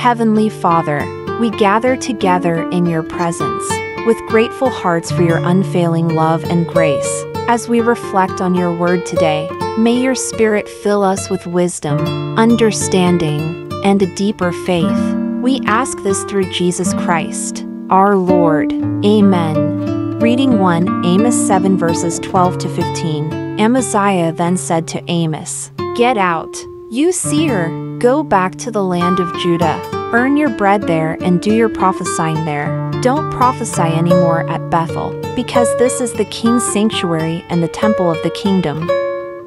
Heavenly Father, we gather together in your presence, with grateful hearts for your unfailing love and grace. As we reflect on your word today, may your Spirit fill us with wisdom, understanding, and a deeper faith. We ask this through Jesus Christ, our Lord. Amen. Reading 1 Amos 7 verses 12 to 15. Amaziah then said to Amos, "Get out, you seer, go back to the land of Judah, earn your bread there and do your prophesying there. Don't prophesy anymore at Bethel, because this is the king's sanctuary and the temple of the kingdom."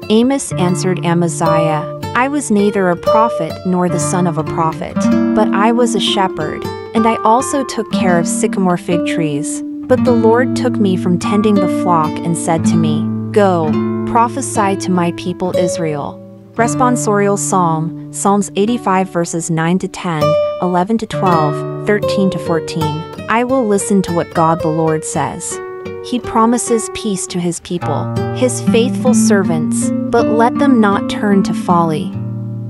Amos answered Amaziah, "I was neither a prophet nor the son of a prophet, but I was a shepherd, and I also took care of sycamore fig trees. But the Lord took me from tending the flock and said to me, 'Go, prophesy to my people Israel.'" Responsorial Psalm, Psalms 85 verses 9 to 10, 11 to 12, 13 to 14. I will listen to what God the Lord says. He promises peace to his people, his faithful servants, but let them not turn to folly.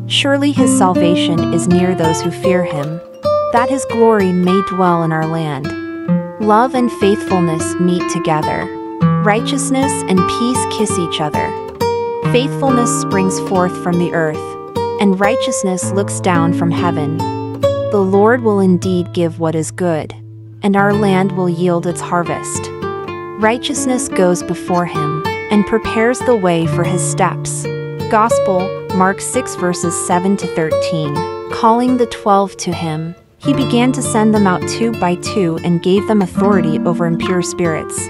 Surely his salvation is near those who fear him, that his glory may dwell in our land. Love and faithfulness meet together. Righteousness and peace kiss each other. Faithfulness springs forth from the earth, and righteousness looks down from heaven. The Lord will indeed give what is good, and our land will yield its harvest. Righteousness goes before him, and prepares the way for his steps. Gospel, Mark 6 verses 7 to 13. Calling the 12 to him, he began to send them out two by two and gave them authority over impure spirits.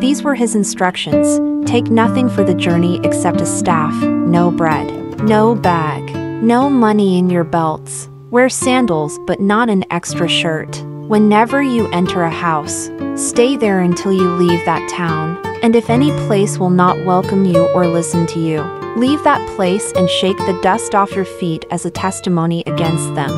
These were his instructions: take nothing for the journey except a staff, no bread, no bag, no money in your belts, wear sandals but not an extra shirt. Whenever you enter a house, stay there until you leave that town, and if any place will not welcome you or listen to you, leave that place and shake the dust off your feet as a testimony against them.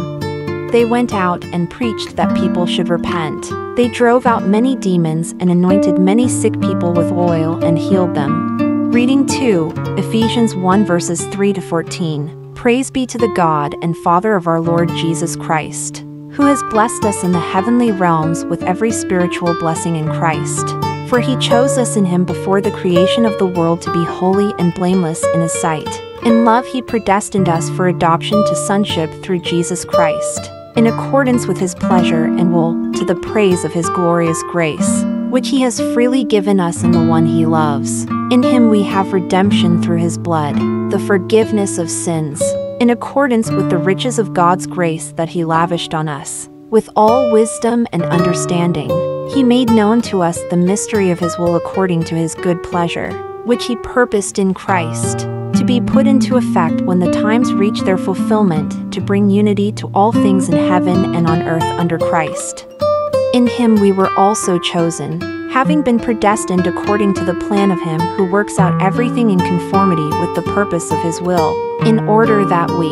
They went out and preached that people should repent. They drove out many demons and anointed many sick people with oil and healed them. Reading 2, Ephesians 1 verses 3 to 14. Praise be to the God and Father of our Lord Jesus Christ, who has blessed us in the heavenly realms with every spiritual blessing in Christ. For he chose us in him before the creation of the world to be holy and blameless in his sight. In love he predestined us for adoption to sonship through Jesus Christ, in accordance with his pleasure and will, to the praise of his glorious grace, which he has freely given us in the one he loves. In him we have redemption through his blood, the forgiveness of sins, in accordance with the riches of God's grace that he lavished on us. With all wisdom and understanding, he made known to us the mystery of his will according to his good pleasure, which he purposed in Christ, to be put into effect when the times reach their fulfillment, to bring unity to all things in heaven and on earth under Christ. In him we were also chosen, having been predestined according to the plan of him who works out everything in conformity with the purpose of his will, in order that we,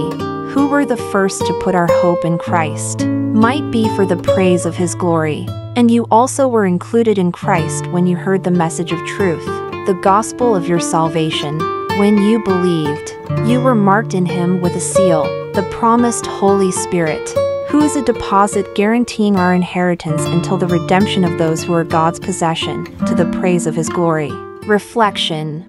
who were the first to put our hope in Christ, might be for the praise of his glory. And you also were included in Christ when you heard the message of truth, the gospel of your salvation. When you believed, you were marked in him with a seal, the promised Holy Spirit, who is a deposit guaranteeing our inheritance until the redemption of those who are God's possession, to the praise of his glory. Reflection.